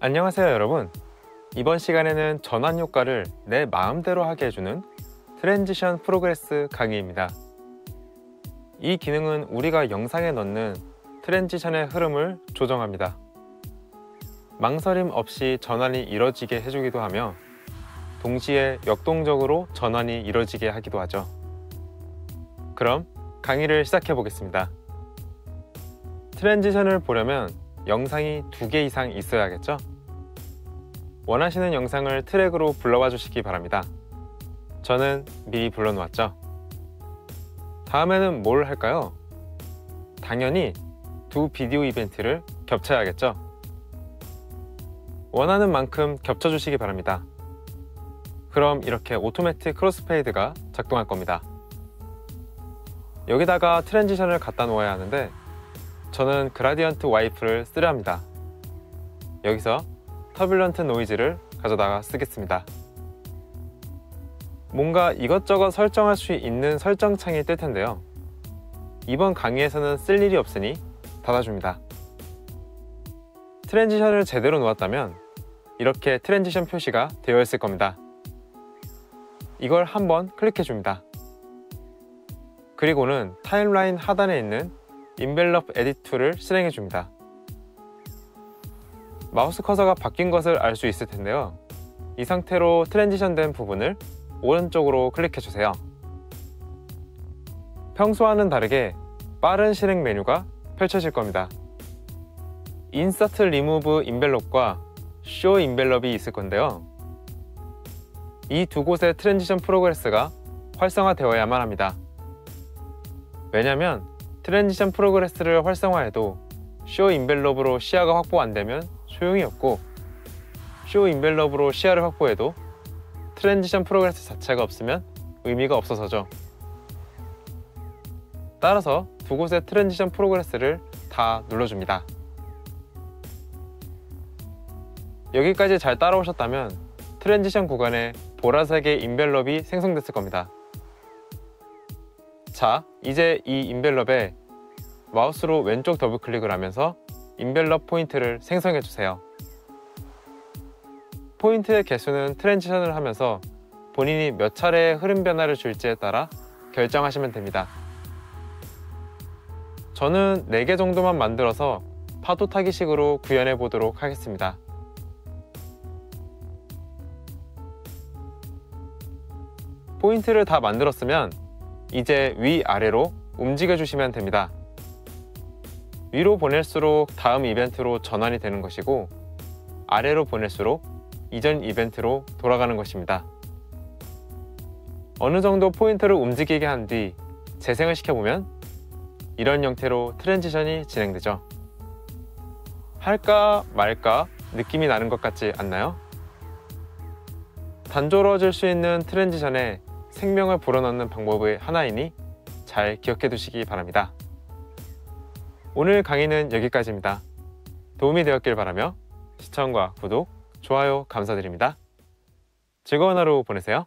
안녕하세요 여러분, 이번 시간에는 전환 효과를 내 마음대로 하게 해주는 트랜지션 프로그레스 강의입니다. 이 기능은 우리가 영상에 넣는 트랜지션의 흐름을 조정합니다. 망설임 없이 전환이 이뤄지게 해주기도 하며 동시에 역동적으로 전환이 이뤄지게 하기도 하죠. 그럼 강의를 시작해 보겠습니다. 트랜지션을 보려면 영상이 2개 이상 있어야겠죠? 원하시는 영상을 트랙으로 불러와 주시기 바랍니다. 저는 미리 불러놓았죠. 다음에는 뭘 할까요? 당연히 2 비디오 이벤트를 겹쳐야겠죠? 원하는 만큼 겹쳐주시기 바랍니다. 그럼 이렇게 오토매틱 크로스페이드가 작동할 겁니다. 여기다가 트랜지션을 갖다 놓아야 하는데 저는 그라디언트 와이프를 쓰려 합니다. 여기서 터뷸런트 노이즈를 가져다가 쓰겠습니다. 뭔가 이것저것 설정할 수 있는 설정창이 뜰 텐데요. 이번 강의에서는 쓸 일이 없으니 닫아줍니다. 트랜지션을 제대로 놓았다면 이렇게 트랜지션 표시가 되어 있을 겁니다. 이걸 한번 클릭해 줍니다. 그리고는 타임라인 하단에 있는 인벨롭 에딧 툴을 실행해 줍니다. 마우스 커서가 바뀐 것을 알 수 있을 텐데요. 이 상태로 트랜지션 된 부분을 오른쪽으로 클릭해 주세요. 평소와는 다르게 빠른 실행 메뉴가 펼쳐질 겁니다. 인서트 리무브 인벨롭과 쇼 인벨롭이 있을 건데요. 이 두 곳의 트랜지션 프로그레스가 활성화되어야만 합니다. 왜냐면 트랜지션 프로그레스를 활성화해도 쇼 인벨롭으로 시야가 확보 안 되면 소용이 없고 쇼 인벨롭으로 시야를 확보해도 트랜지션 프로그레스 자체가 없으면 의미가 없어서죠. 따라서 두 곳의 트랜지션 프로그레스를 다 눌러줍니다. 여기까지 잘 따라오셨다면 트랜지션 구간에 보라색의 인벨롭이 생성됐을 겁니다. 자, 이제 이 인벨롭에 마우스로 왼쪽 더블클릭을 하면서 인벨롭 포인트를 생성해주세요. 포인트의 개수는 트랜지션을 하면서 본인이 몇 차례의 흐름 변화를 줄지에 따라 결정하시면 됩니다. 저는 4개 정도만 만들어서 파도타기 식으로 구현해 보도록 하겠습니다. 포인트를 다 만들었으면 이제 위아래로 움직여주시면 됩니다. 위로 보낼수록 다음 이벤트로 전환이 되는 것이고 아래로 보낼수록 이전 이벤트로 돌아가는 것입니다. 어느 정도 포인트를 움직이게 한 뒤 재생을 시켜보면 이런 형태로 트랜지션이 진행되죠. 할까 말까 느낌이 나는 것 같지 않나요? 단조로워질 수 있는 트랜지션에 생명을 불어넣는 방법의 하나이니 잘 기억해 두시기 바랍니다. 오늘 강의는 여기까지입니다. 도움이 되었길 바라며 시청과 구독, 좋아요 감사드립니다. 즐거운 하루 보내세요.